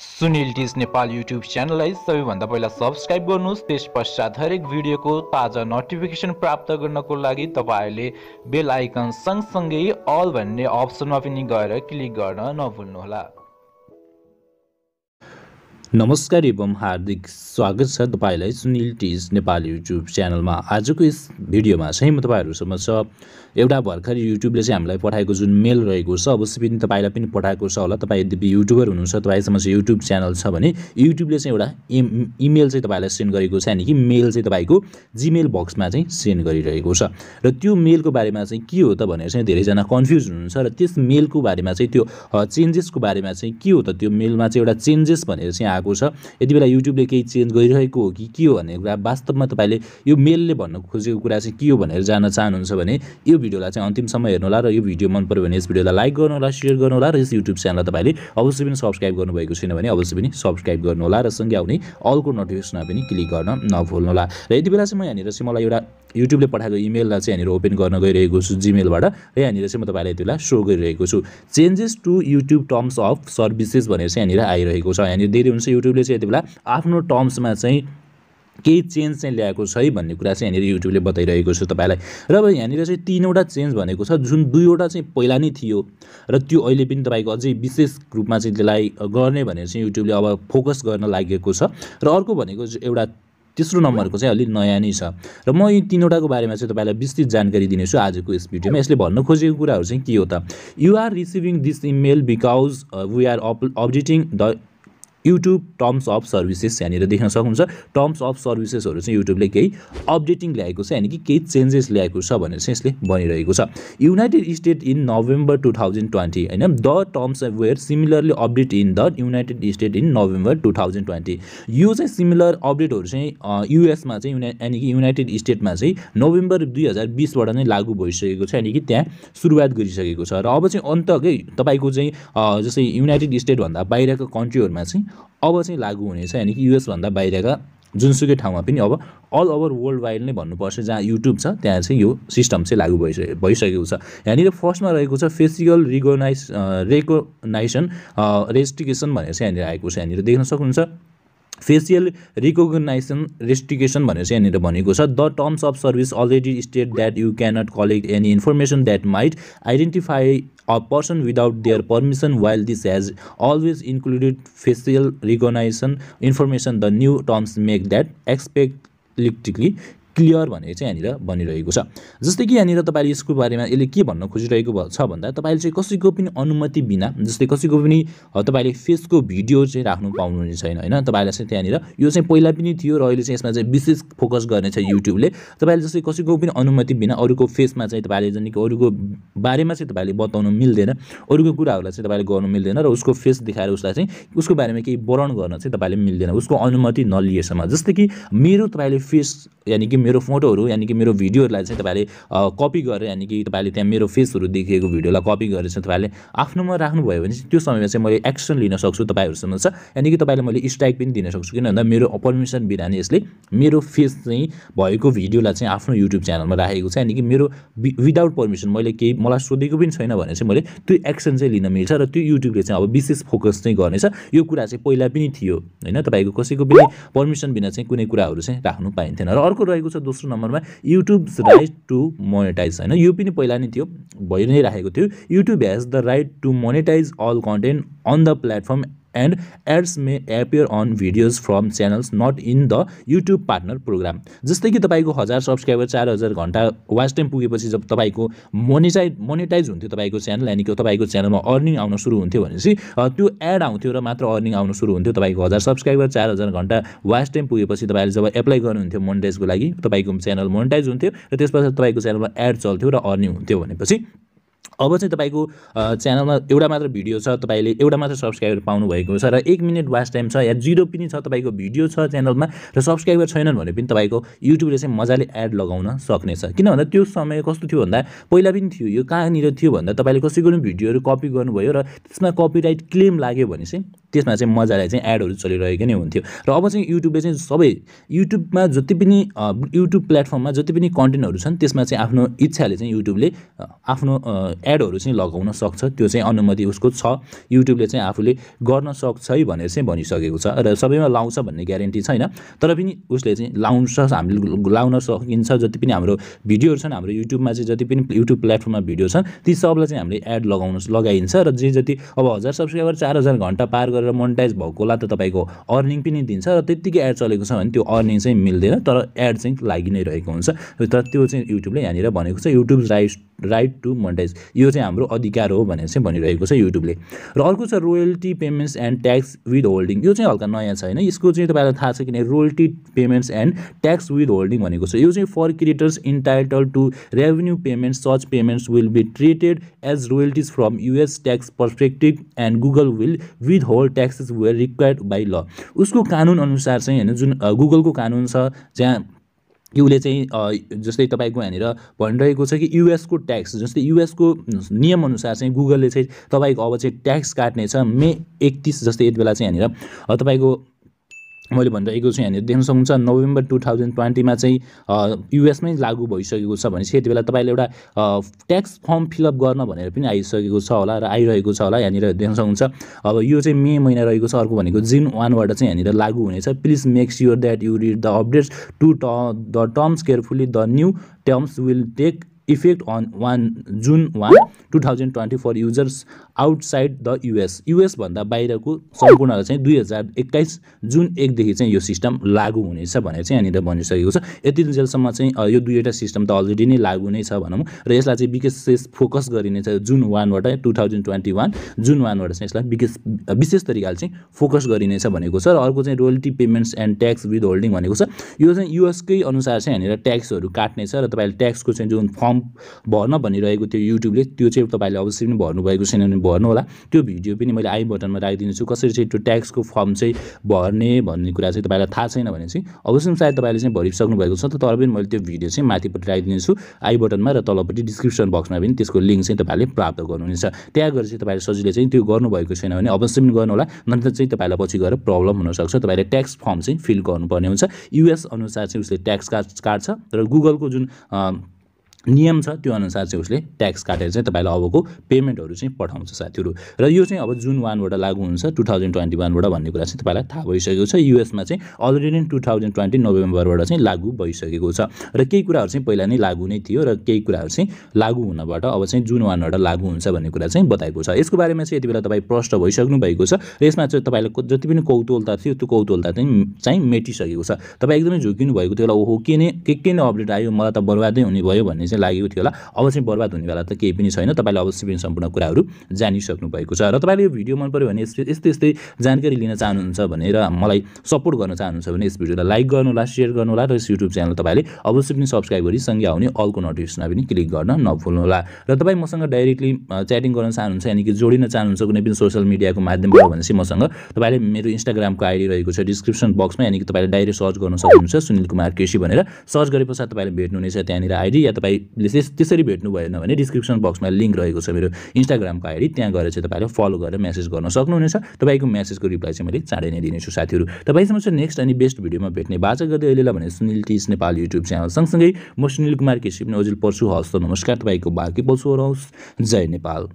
Sunil teach Nepal YouTube चैनललाई सबैभन्दा पहिला सब्स्क्राइब गर्नुहोस्। त्यसपश्चात हरेक भिडियोको ताजा नोटिफिकेसन प्राप्त गर्नको लागि तपाईले बेल आइकन सँगसँगै अल भन्ने अप्सनमा पनि गएर क्लिक गर्न नभुल्नुहोला। नमस्कार एवं हार्दिक स्वागत छ तपाईलाई सुनील टीच नेपाल यूट्यूब च्यानलमा। आजको यस भिडियोमा चाहिँ म तपाईहरु समक्ष एउटा भर्खर युट्युबले चाहिँ हामीलाई पठाएको जुन मेल रहेको छ, अवश्य पनि तपाईलाई पनि पठाएको छ होला। तपाई यदि युट्युबर हुनुहुन्छ, तपाई समक्ष युट्युब च्यानल छ भने युट्युबले चाहिँ एउटा इमेल चाहिँ तपाईलाई सेन्ड गरेको छ, यानी कि मेल चाहिँ तपाईको जीमेल बक्समा चाहिँ सेन्ड गरिरहेको छ। र त्यो मेलको बारेमा चाहिँ के हो त भनेर चाहिँ धेरैजना कन्फ्युज हुनुहुन्छ र त्यस मेलको बारेमा चाहिँ त्यो चेन्जेसको बारेमा चाहिँ के हो त, त्यो मेलमा चाहिँ एउटा चेन्जेस भनेर चाहिँ आएको छ। यति बेला युट्युबले केही चेन्ज गरिरहेको हो कि के हो भन्ने कुरा वास्तवमा तपाईले यो मेलले भन्न खोजेको कुरा चाहिँ के हो भनेर जान्न चाहनुहुन्छ भने यो भिडियोलाई चाहिँ अन्तिमसम्म हेर्नुहोला र यो भिडियो मन पर्यो भने यस भिडियोलाई लाइक गर्नुहोला, सेयर गर्नुहोला र यस युट्युब च्यानललाई तपाईले अवश्य पनि सब्स्क्राइब गर्नुभएको छैन भने अवश्य पनि सब्स्क्राइब गर्नुहोला र सँगै आउने अलको नोटिफिकेसनमा पनि क्लिक गर्न नभुल्नुहोला। र यति बेला चाहिँ म यहाँनिर चाहिँ मलाई एउटा युट्युबले पठाएको इमेललाई चाहिँ यहाँनिर ओपन गर्न गइरहेको छु जीमेलबाट, र यहाँनिर चाहिँ म तपाईलाई यति बेला सो गरिरहेको छु changes to YouTube terms of services भनेर चाहिँ यहाँनिर आइरहेको छ। यहाँनिर धेरै हुन्छ युट्युबले चाहिँ यति बेला आफ्नो टर्म्समा चाहिँ केही चेन्ज चाहिँ ल्याएको छ है भन्ने कुरा चाहिँ यहाँनिर युट्युबले बताइरहेको छ तपाईँलाई। र अब यहाँनिर चाहिँ तीनवटा चेन्ज भनेको छ, जुन दुईवटा चाहिँ पहिला नै थियो र त्यो अहिले पनि तपाईँको अझै विशेष रूपमा चाहिँ त्यसलाई गर्ने भनेर चाहिँ युट्युबले अब फोकस गर्न लागेको छ। र अर्को भनेको एउटा तेस्रो नम्बरको चाहिँ अलि नयाँ नै छ। र म यी तीनवटाको बारेमा चाहिँ तपाईँलाई विस्तृत जानकारी दिनेछु आजको यस भिडियोमा। यसले भन्न खोजेको कुराहरू चाहिँ के हो त, you are receiving this email because we are updating the YouTube terms of services. यहाँनिर देख्न सक्नुहुन्छ टर्म्स अफ सर्भिसेसहरू चाहिँ युट्युबले केही अपडेटिङ ल्याएको छ, यानि कि केही चेन्जेस ल्याएको छ भनेर चाहिँ यसले भनिरहेको छ। युनाइटेड स्टेट इन नोभेम्बर 2020 होइन, the terms were similarly update in the United State in November 2020। यो चाहिँ सिमिलर अपडेटहरू चाहिँ युएसमा चाहिँ यानि कि युनाइटेड स्टेटमा चाहिँ नोभेम्बर 2020बाट नै लागू भइसकेको छ, यानि कि त्यहाँ सुरुवात गरिसकेको छ। र अब चाहिँ अन्तकै तपाईँको चाहिँ जस्तै युनाइटेड स्टेटभन्दा बाहिरका कन्ट्रीहरूमा चाहिँ अब चाहिँ लागू हुनेछ, यानि कि युएसभन्दा बाहिरका जुनसुकै ठाउँमा पनि अब अल ओभर वर्ल्ड वाइड नै भन्नुपर्छ जहाँ युट्युब छ त्यहाँ चाहिँ यो सिस्टम चाहिँ लागू भइसकेको छ। यहाँनिर फर्स्टमा रहेको छ फेसियल रिकग्नाइसन रेस्ट्रिक्सन भनेर चाहिँ यहाँनिर आएको छ। यहाँनिर देख्न सक्नुहुन्छ फेसियल रिकग्नाइसन रेस्ट्रिक्सन भनेर चाहिँ यहाँनिर भनेको छ। The terms of service already state that you cannot collect any information that might identify a person without their permission while this has always included facial recognition information the new terms make that explicitly clear भनेर चाहिँ यहाँनिर भनिरहेको छ। जस्तै कि यहाँनिर तपाईँले यसको बारेमा यसले के भन्न खोजिरहेको छ भन्दा तपाईँले चाहिँ कसैको पनि अनुमति बिना, जस्तै कसैको पनि तपाईँले फेसको भिडियो चाहिँ राख्नु पाउनुहुने छैन होइन। तपाईँलाई चाहिँ त्यहाँनिर यो चाहिँ पहिला पनि थियो र अहिले चाहिँ यसमा चाहिँ विशेष फोकस गर्नेछ युट्युबले। तपाईँले जस्तै कसैको पनि अनुमति बिना अरूको फेसमा चाहिँ तपाईँले जाने कि अरूको बारेमा चाहिँ तपाईँले बताउनु मिल्दैन, अरूको कुराहरूलाई चाहिँ तपाईँले गर्नु मिल्दैन र उसको फेस देखाएर उसलाई चाहिँ उसको बारेमा केही वर्णन गर्न चाहिँ तपाईँले मिल्दैन उसको अनुमति नलिएसम्म। जस्तै कि मेरो तपाईँले फेस यानि कि मेरो फोटोहरू यानि कि मेरो भिडियोहरूलाई चाहिँ तपाईँले कपी गरेर, यानि कि तपाईँले त्यहाँ मेरो फेसहरू देखिएको भिडियोलाई कपी गरेर चाहिँ तपाईँले आफ्नोमा राख्नुभयो भने त्यो समयमा चाहिँ मैले एक्सन लिन सक्छु तपाईँहरूसँग छ, यानि कि तपाईँलाई मैले स्ट्राइक पनि दिन सक्छु। किन भन्दा मेरो पर्मिसन बिना नै यसले मेरो फेस चाहिँ भएको भिडियोलाई चाहिँ आफ्नो युट्युब च्यानलमा राखेको छ, यानि कि मेरो विदाउट पर्मिसन मैले केही मलाई सोधेको पनि छैन भने चाहिँ मैले त्यो एक्सन चाहिँ लिन मिल्छ। र त्यो युट्युबले चाहिँ अब विशेष फोकस चाहिँ गर्नेछ। यो कुरा चाहिँ पहिला पनि थियो होइन, तपाईँको कसैको पनि पर्मिसन बिना चाहिँ कुनै कुराहरू चाहिँ राख्नु पाइन्थेन। र अर्को रहेको छ दोस्रो नम्बरमा युट्युब राइट टु मोनेटाइज होइन, यो पनि पहिला नै थियो, भइ नै राखेको थियो। YouTube has the right to monetize all content on the platform and ads may appear on videos from channels not in the YouTube partner program. जस्तै कि तपाईँको 1000 सब्सक्राइबर 4000 घन्टा वाच टाइम पुगेपछि जब तपाईँको मोनेटाइज हुन्थ्यो तपाईँको च्यानल, यानि कि तपाईँको च्यानलमा अर्निङ आउन सुरु हुन्थ्यो भनेपछि त्यो एड आउँथ्यो र मात्र अर्निङ आउन सुरु हुन्थ्यो। तपाईँको 1000 सब्सक्राइबर 4000 घन्टा वाच टाइम पुगेपछि तपाईँले जब एप्लाई गर्नुहुन्थ्यो मोनेटाइजको लागि, तपाईँको च्यानल मोनेटाइज हुन्थ्यो र त्यसपछि तपाईँको च्यानलमा एड चल्थ्यो र अर्निङ हुन्थ्यो। भनेपछि अब चाहिँ तपाईँको च्यानलमा एउटा मात्र भिडियो छ, तपाईँले एउटा मात्र सब्सक्राइबर पाउनुभएको छ र 1 मिनट वाच टाइम छ या 0 पनि छ, तपाईँको भिडियो छ च्यानलमा र सब्सक्राइबर छैनन् भने पनि तपाईँको युट्युबले चाहिँ मजाले एड लगाउन सक्नेछ। किन भन्दा त्यो समय कस्तो थियो भन्दा पहिला पनि थियो, यो कहाँनिर थियो भन्दा तपाईँले कसैको पनि भिडियोहरू कपी गर्नुभयो र त्यसमा कपिराइट क्लेम लाग्यो भने चाहिँ त्यसमा चाहिँ मजाले चाहिँ एडहरू चलिरहेको नै हुन्थ्यो। र अब चाहिँ युट्युबले चाहिँ सबै युट्युबमा जति पनि युट्युब प्लेटफर्ममा जति पनि कन्टेन्टहरू छन् त्यसमा चाहिँ आफ्नो इच्छाले चाहिँ युट्युबले आफ्नो एडहरु चाहिँ लगाउन सक्छ। त्यो चाहिँ अनुमति उसको छ, युट्युबले चाहिँ आफूले गर्न सक्छ है भनेर चाहिँ भनिसकेको छ र सबैमा लाउँछ भन्ने ग्यारेन्टी छैन, तर पनि उसले चाहिँ लाउँछ, हामीले लाउन सकिन्छ। जति पनि हाम्रो भिडियोहरु छन् हाम्रो युट्युबमा चाहिँ, जति पनि युट्युब प्लेटफर्ममा भिडियो छन् ती सबलाई चाहिँ हामीले एड लगाइन्छ र जे जति अब 1000 सब्सक्राइबर 4000 घण्टा पार गरेर मोनेटाइज भएकोला त तपाईको अर्निङ पनि दिन्छ र त्यतिकै एड चलेको छ भने त्यो अर्निङ चाहिँ मिल्दैन, तर एड चाहिँ लागि नै रहेको हुन्छ। तर त्यो चाहिँ युट्युबले यहाँनिर भनेको छ युट्युब राइट टु मोनेटाइज, यो चाहिँ हाम्रो अधिकार हो भनेर चाहिँ भनिरहेको छ युट्युबले। र अर्को छ royalty payments and tax withholding, यो चाहिँ हल्का नयाँ छ हैन, यसको चाहिँ तपाईलाई थाहा छ किन, royalty payments and tax withholding भनेको छ यो चाहिँ for creators entitle to revenue payments such payments will be treated as royalties from US tax perspective and Google will withhold taxes where required by law. उसको कानून अनुसार चाहिँ हैन, जुन गूगल को कानून छ जहाँ यूले चाहिँ जस्तै तपाईको यहाँनिर भनिरहेको छ कि यूएस को टैक्स, जस्तै यूएस को नियम अनुसार चाहिँ गूगलले चाहिँ तपाईको अब चाहिँ टैक्स काट्नेछ मे 31 जस्तै यति बेला चाहिँ यहाँनिर तपाईको मैले भनिरहेको छु यहाँनिर देख्न सक्नुहुन्छ नोभेम्बर 2020 चाहिँ यूएसमै लागू भइसकेको छ भनेपछि यति बेला तपाईले एउटा ट्याक्स फर्म फिलअप गर्न भनेर पनि आइसकेको छ होला र आइरहेको छ होला, यहाँनिर देख्न सक्नुहुन्छ। अब यो चाहिँ मे महिना रहेको छ, अर्को भनेको जुन 1 बाट चाहिँ यहाँनिर लागू हुनेछ। Please make sure that you read the updates to the terms carefully, the new terms will take effect on 1 June 1 2020 for users outside the US, US भन्दा बाहिरको सम्पूर्णलाई चाहिँ 2021 जुन 1 देखि चाहिँ यो सिस्टम लागू हुनेछ भनेर चाहिँ यहाँनिर भनिसकेको छ। यति जेलसम्म चाहिँ यो दुईवटा सिस्टम त अलरेडी नै लागू नै छ भनौँ, र यसलाई चाहिँ विशेष फोकस गरिनेछ जुन 1 बाट 2021 जुन 1 बाट चाहिँ यसलाई विशेष तरिकाले चाहिँ फोकस गरिनेछ भनेको छ। र अर्को चाहिँ royalty payments and tax withholding भनेको छ यो चाहिँ यूएसकै अनुसार चाहिँ यहाँनिर ट्याक्सहरू काट्नेछ र तपाईँले ट्याक्सको चाहिँ जुन फर्म भर्न भनिरहेको थियो युट्युबले त्यो चाहिँ तपाईले अवश्य पनि भर्नुभएको छैन भने भर्नु होला। त्यो भिडियो पनि मैले आई बटनमा राखिदिन्छु, कसरी चाहिँ त्यो ट्याक्सको फर्म चाहिँ भर्ने भन्ने कुरा चाहिँ तपाईलाई थाहा छैन भने चाहिँ अवश्य सायद तपाईले चाहिँ भरिसक्नु भएको छ, तर पनि मैले त्यो भिडियो चाहिँ माथिपट्टि राखिदिन्छु आई बटनमा र तलपट्टि डिस्क्रिप्सन बक्समा पनि त्यसको लिङ्क चाहिँ तपाईले प्राप्त गर्नुहुनेछ। त्यहाँ गएर चाहिँ तपाईले सजिलै चाहिँ त्यो गर्नुभएको छैन भने अवश्य पनि गर्नु होला, नत्र चाहिँ तपाईलाई पछि गएर प्रब्लम हुनसक्छ। तपाईले ट्याक्स फर्म चाहिँ फिल गर्नुपर्ने हुन्छ, यूएस अनुसार चाहिँ उसले ट्याक्स काट्छ र गुगलको जुन नियम छ त्यो अनुसार चाहिँ उसले ट्याक्स काटेर चाहिँ तपाईलाई अबको पेमेन्टहरु चाहिँ पठाउँछ साथीहरु। र यो चाहिँ अब जुन 1 बाट लागू हुन्छ 2021 बाट भन्ने कुरा चाहिँ तपाईलाई थाहा भइसकेको छ। यूएस मा चाहिँ अलरेडी नै 2020 नोभेम्बर बाट चाहिँ लागू भइसकेको छ र केही कुराहरु चाहिँ पहिला नै लागू नै थियो र केही कुराहरु चाहिँ लागू हुनबाट अब चाहिँ जुन 1 बाट लागू हुन्छ भन्ने कुरा चाहिँ बताएको छ। यसको बारेमा चाहिँ यति बेला तपाई प्रश्न भइसक्नु भएको छ र यसमा चाहिँ तपाईलाई जति पनि कौतूहलता थियो त्यो कौतूहलता चाहिँ मेटिसकेको छ। तपाई एकदमै झुकिनु भएको थियो होला, ओहो के नै अपडेट आयो, मलाई त बर्बादै हुने भयो भन्ने लागेको थियो होला। अब चाहिँ बर्बाद हुने बेला त केही पनि छैन, तपाईले अवश्य पनि सम्पूर्ण कुराहरू जानिसक्नु भएको छ। र तपाईले यो भिडियो मन पर्यो भने यस्तै यस्तै जानकारी लिन चाहनुहुन्छ भनेर मलाई सपोर्ट गर्न चाहनुहुन्छ भने यस भिडियोलाई लाइक गर्नुहोला, शेयर गर्नुहोला र यस YouTube च्यानल तपाईले अवश्य पनि सब्स्क्राइब गरी सँगै आउने अलको नोटिफिकेसनमा पनि क्लिक गर्न नभुल्नुहोला। र तपाई मसँग डाइरेक्टली च्याटिङ गर्न चाहनुहुन्छ यानी कि जोडिन चाहनुहुन्छ कुनै पनि सोशल मिडियाको माध्यमबाट भनेपछि मसँग तपाईले मेरो इन्स्टाग्रामको आईडी रहेको छ डिस्क्रिप्सन बक्समा, यानी कि तपाईले डाइरेक्ट सर्च गर्न सक्नुहुन्छ सुनील कुमार केसी भनेर। सर्च गरेपछि तपाईले भेट्नुहुनेछ त्यहाँनिर आईडी, या तपाईले त्यसरी भेट्नु भएन भने डिस्क्रिप्सन बक्समा लिंक रहेको छ मेरो इन्स्टाग्रामको आईडी, त्यहाँ गएर चाहिँ तपाईले फलो गरेर मेसेज गर्न सक्नुहुनेछ। तपाईको मेसेजको रिप्लाई चाहिँ मैले चाँडै नै दिनेछु साथीहरु। तपाईसँग चाहिँ नेक्स्ट अनि बेस्ट भिडियोमा भेट्ने बाचा गर्दै अहिलेलाई भने Sunil teach Nepal YouTube channel सँगसँगै म सुनील कुमार केसी पनि हजुर पर्छु। हस् त नमस्कार, तपाईको बाँकी बोल्छु, जय नेपाल।